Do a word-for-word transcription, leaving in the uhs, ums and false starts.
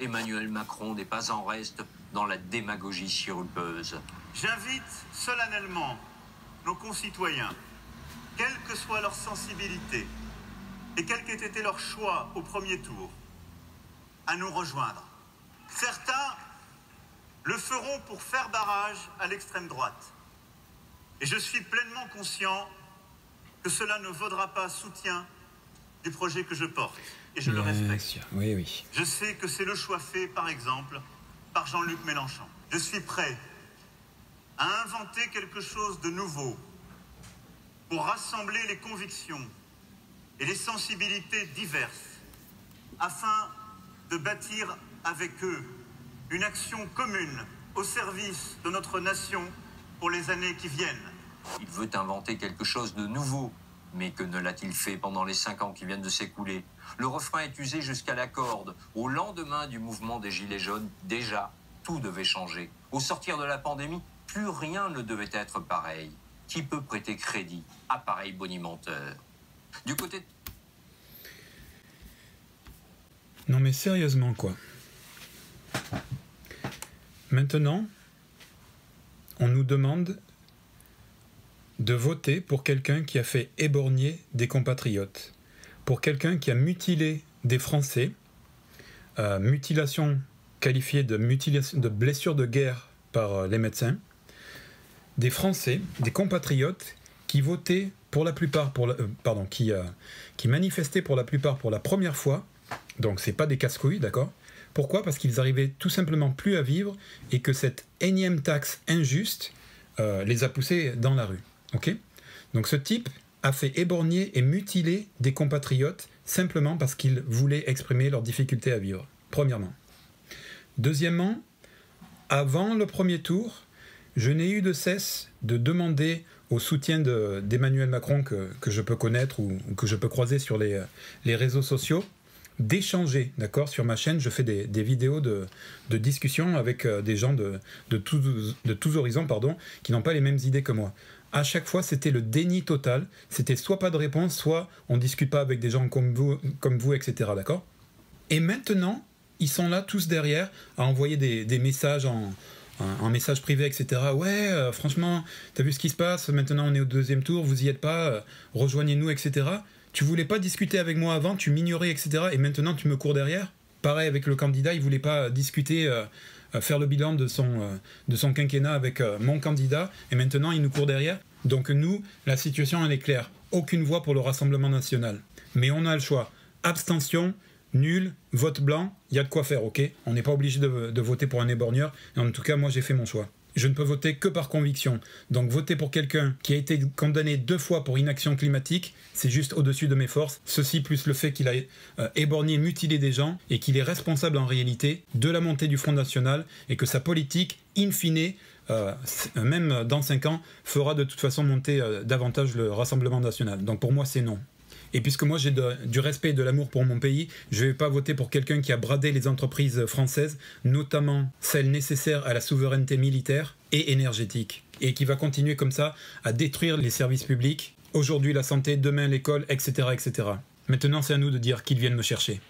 Emmanuel Macron n'est pas en reste dans la démagogie sirupeuse. J'invite solennellement nos concitoyens, quelle que soit leur sensibilité et quel qu'ait été leur choix au premier tour, à nous rejoindre. Certains le feront pour faire barrage à l'extrême droite. Et je suis pleinement conscient que cela ne vaudra pas soutien du projet que je porte. Et je Bien le respecte. Sûr. Oui, oui. Je sais que c'est le choix fait, par exemple, par Jean-Luc Mélenchon. Je suis prêt à inventer quelque chose de nouveau pour rassembler les convictions et les sensibilités diverses afin de bâtir avec eux une action commune au service de notre nation pour les années qui viennent. Il veut inventer quelque chose de nouveau, mais que ne l'a-t-il fait pendant les cinq ans qui viennent de s'écouler? Le refrain est usé jusqu'à la corde. Au lendemain du mouvement des Gilets jaunes, déjà, tout devait changer. Au sortir de la pandémie, plus rien ne devait être pareil. Qui peut prêter crédit à pareil bonimenteur? Du côté... Non mais sérieusement quoi. Maintenant, on nous demande de voter pour quelqu'un qui a fait éborgner des compatriotes, pour quelqu'un qui a mutilé des Français, euh, mutilation qualifiée de, mutilation, de blessure de guerre par euh, les médecins, des Français, des compatriotes qui votaient pour la plupart, pour la, euh, pardon, qui, euh, qui manifestaient pour la plupart pour la première fois, donc c'est pas des casse-couilles, d'accord? Pourquoi? Parce qu'ils arrivaient tout simplement plus à vivre et que cette énième taxe injuste euh, les a poussés dans la rue. Okay? Donc ce type a fait éborgner et mutiler des compatriotes simplement parce qu'ils voulaient exprimer leurs difficultés à vivre, premièrement. Deuxièmement, avant le premier tour, je n'ai eu de cesse de demander au soutien de, d'Emmanuel Macron que, que je peux connaître ou, ou que je peux croiser sur les, les réseaux sociaux, d'échanger, d'accord? Sur ma chaîne, je fais des, des vidéos de, de discussion avec euh, des gens de, de, tous, de tous horizons, pardon, qui n'ont pas les mêmes idées que moi. À chaque fois, c'était le déni total. C'était soit pas de réponse, soit on ne discute pas avec des gens comme vous, comme vous et cetera, d'accord? Et maintenant, ils sont là tous derrière à envoyer des, des messages en... un message privé, et cetera. Ouais, euh, franchement, t'as vu ce qui se passe, maintenant on est au deuxième tour, vous y êtes pas, euh, rejoignez-nous, et cetera. Tu voulais pas discuter avec moi avant, tu m'ignorais, et cetera. Et maintenant tu me cours derrière. Pareil avec le candidat, il voulait pas discuter, euh, euh, faire le bilan de son, euh, de son quinquennat avec euh, mon candidat, et maintenant il nous court derrière. Donc nous, la situation elle est claire. Aucune voix pour le Rassemblement National. Mais on a le choix. Abstention, nul, vote blanc, il y a de quoi faire, ok? On n'est pas obligé de, de voter pour un éborgneur, et en tout cas, moi, j'ai fait mon choix. Je ne peux voter que par conviction. Donc, voter pour quelqu'un qui a été condamné deux fois pour inaction climatique, c'est juste au-dessus de mes forces. Ceci plus le fait qu'il a euh, éborgné, mutilé des gens, et qu'il est responsable en réalité de la montée du Front National, et que sa politique, in fine, euh, même dans cinq ans, fera de toute façon monter euh, davantage le Rassemblement National. Donc, pour moi, c'est non. Et puisque moi j'ai du respect et de l'amour pour mon pays, je ne vais pas voter pour quelqu'un qui a bradé les entreprises françaises, notamment celles nécessaires à la souveraineté militaire et énergétique, et qui va continuer comme ça à détruire les services publics, aujourd'hui la santé, demain l'école, et cetera, et cetera. Maintenant c'est à nous de dire qu'ils viennent me chercher.